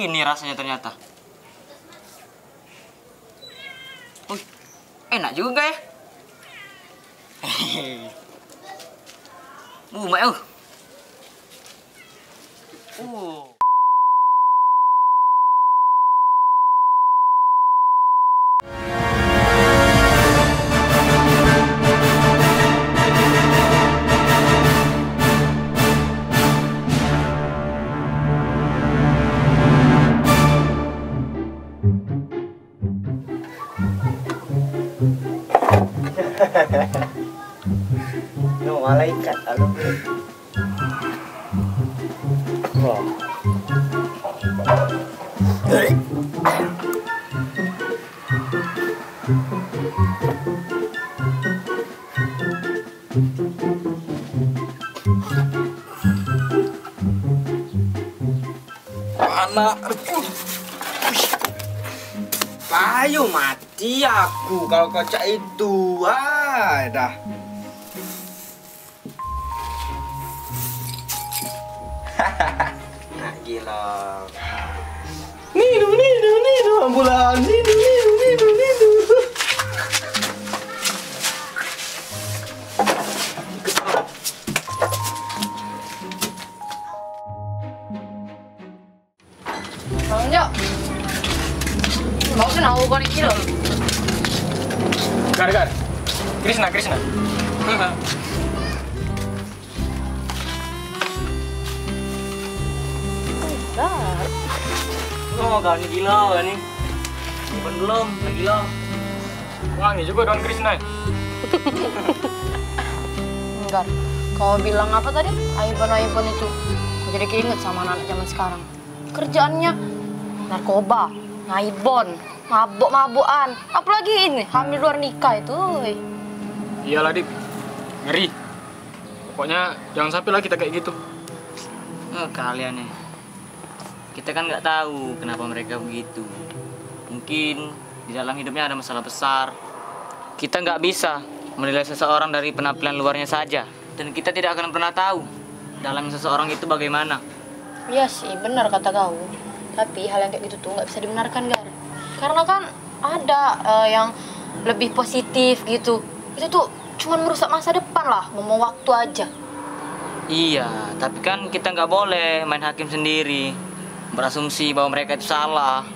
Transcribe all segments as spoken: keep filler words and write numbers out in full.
ini rasanya ternyata. Wih, enak juga ya. Uh, mbak uh. Uh. No malaikat alam. Wow. Anak, ayo mati aku kalau kocak itu. Ah, dah. Nah, gila. Nidu, nidu, nidu, ambulan. Nidu, nidu, nidu, nidu. Bang, mau kenal gua dikit loh. Gar-gar. Krishna, Krishna. Gar. Oh, gar ini gila, gar ini. Bukan belum, gila. Wangi juga Don Krishna. Enggak. Kau bilang apa tadi? Iphone-iPhone itu. Aku jadi keinget sama anak zaman sekarang. Kerjaannya narkoba, ngaibon, mabuk-mabukan. Apalagi ini, hamil luar nikah itu. Iyalah, Dip. Ngeri. Pokoknya jangan sampai lah kita kayak gitu. Oh, kalian nih. Kita kan nggak tahu kenapa mereka begitu. Mungkin di dalam hidupnya ada masalah besar. Kita nggak bisa menilai seseorang dari penampilan luarnya saja. Dan kita tidak akan pernah tahu dalam seseorang itu bagaimana. Iya sih, benar kata kau. Tapi hal yang kayak gitu tuh nggak bisa dibenarkan, Gar. Karena kan ada uh, yang lebih positif gitu. Itu tuh cuman merusak masa depan lah, ngomong waktu aja. Iya, tapi kan kita nggak boleh main hakim sendiri. Berasumsi bahwa mereka itu salah.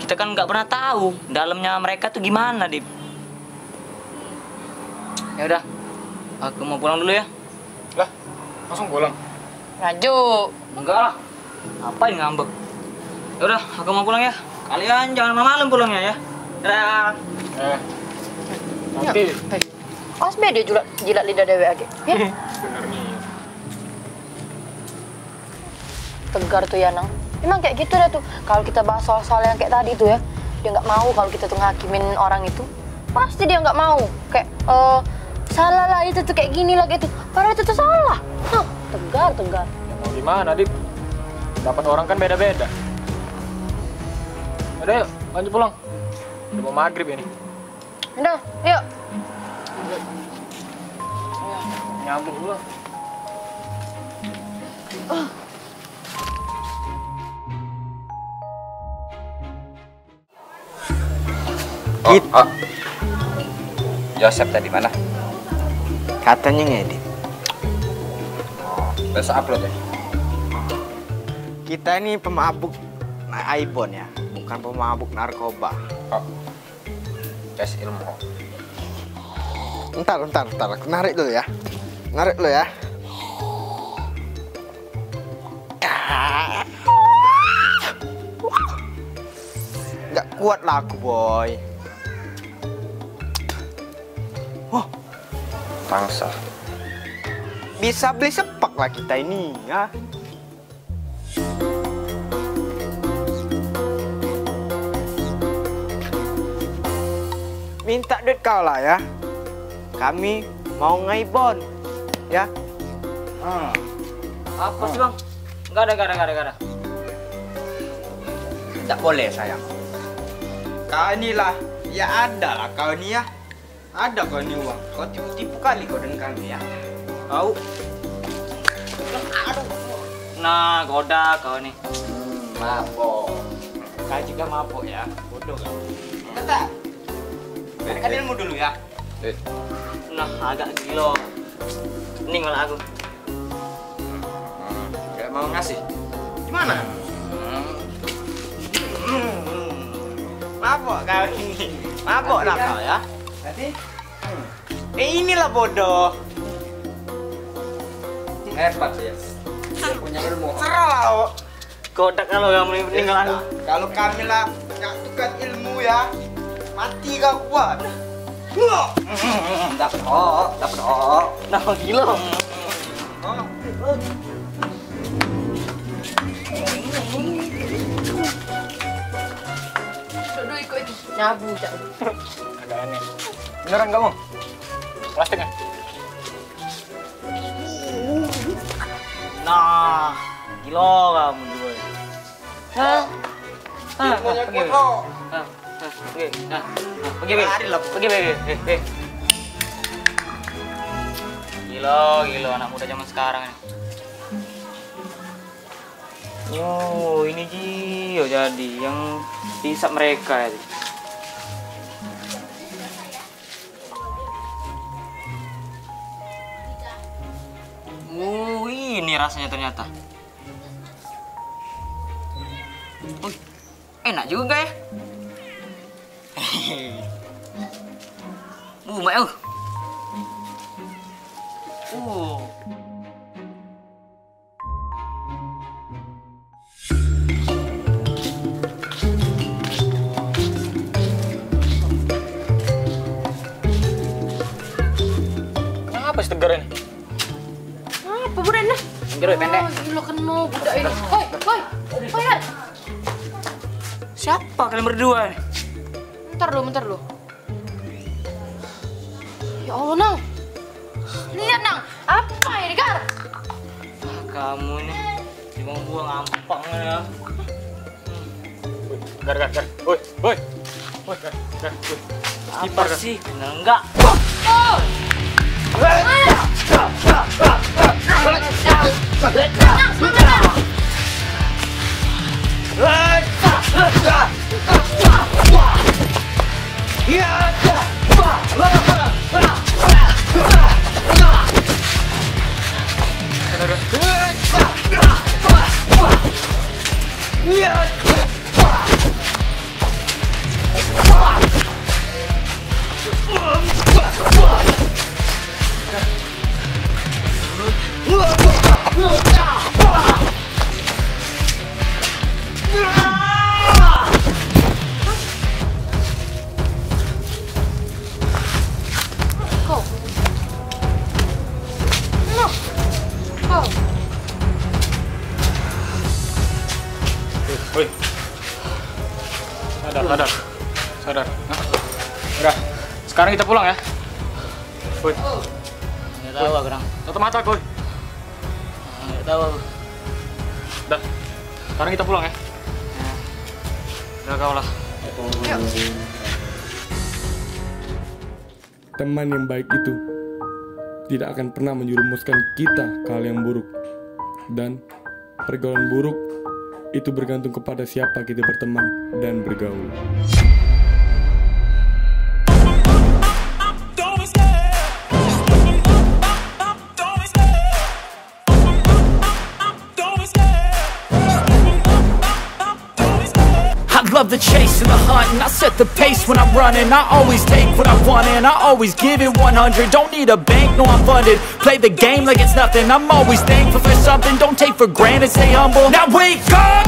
Kita kan nggak pernah tahu dalamnya mereka tuh gimana, Dip. Ya udah, aku mau pulang dulu ya. Lah, langsung pulang? Raju. Enggak lah, ngapain ngambek. Ya udah, aku mau pulang ya. Kalian jangan malam-malam pulangnya ya. Dadah. Eh. Nanti. Awas beda jilat, jilat lidah dewe aja. Ya. Bener nih. Tegar tuh ya, Nang. Emang kayak gitu dah tuh. Kalau kita bahas soal-soal yang kayak tadi tuh ya, dia nggak mau kalau kita tuh ngakimin orang itu. Pasti dia nggak mau. Kayak uh, salah lah itu tuh, kayak gini lah gitu. Padahal itu tuh salah. Huh. Tegar, tegar. Ya, mau gimana, Dip? Dapat orang kan beda-beda. Udah yuk, lanjut pulang. Udah mau maghrib ini. Udah, yuk. Nyambung dulu. Uh. Oh, oh. Yosep tadi mana? Katanya ngedit. Besok upload ya? Kita ini pemabuk iPhone ya, bukan pemabuk narkoba. Oh, tes ilmu. Ntar, ntar, ntar, aku narik dulu ya. Narik dulu ya. Nggak kuat lah aku, boy. Oh, bangsa. Bisa beli sepak lah kita ini, ya. Minta duit kau lah ya. Kami mau ngaibon, ya. Hmm. Apa hmm. sih bang? Gak ada, gak ada, gak ada, gak ada. Tidak boleh sayang. Kau inilah, ya ada lah kau ini ya. Ada kau ini uang. Kau tipu-tipu kali kau dengan kami ya. Kau, aduh, nah goda kau nih. Mabok. Saya juga mabok ya, bodoh kan? Kakak, kakak ilmu dulu ya. Eh. Nah, agak gila. Ini malah aku. Gak mau ngasih. Gimana? Mabok kau ini. Mabok lah kau ya. Berarti? Eh, inilah bodoh. Hebat ya. Dia punya ilmu. Serau. Kodak kalau kamu meninggal. Kalau kami lah nyatukan ilmu ya. Mati kau kuat. Dapat oh, dapat oh. Nah, gila. Oh. Sudah ikut nyabu tak. Ada aneh. Beneran kamu? Kelas tengah. Nah, gila kamu dua. Hah? Hah? Pergi. Hah? Pergi. Nah, pergi pergi pergi pergi. Gila, gila anak muda zaman sekarang ini. Yo, ini Gio jadi yang hisap mereka ya. Oh, ini rasanya ternyata. Uy, enak juga ya. Uh, mau. Uh. Kenapa sih tegar ini? Jeruk pendek. Gila kena budak ini. Hoi, hoi, hoi lihat. Siapa kalian berdua? Bentar lu, bentar lu. Ya Allah, Nang. Lihat, Nang. Apa ini, Gar? Ah, kamu ini cuma buang ampang ya. Gar, gar, gar. Woi, woi. Woi, gar, gar. Apa sih? Enggak. Oh! Sadar, sadar, sadar. Nah, udah, sekarang kita pulang ya. Kuy, nggak tahu aku orang. Tutup mata kuy. Nggak tahu aku. Dah, sekarang kita pulang ya. Udah kau lah. Teman yang baik itu tidak akan pernah menjerumuskan kita ke hal yang buruk, dan pergaulan buruk itu bergantung kepada siapa kita berteman dan bergaul. I love the chase and the hunt, and I set the pace when I'm running. I always take what I want and I always give it one hundred. Don't need a bank, no I'm funded. Play the game like it's nothing. I'm always thankful for something. Don't take for granted, stay humble. Now wake up,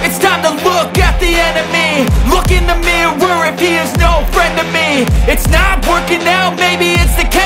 it's time to look at the enemy. Look in the mirror if he is no friend to me. It's not working out, maybe it's the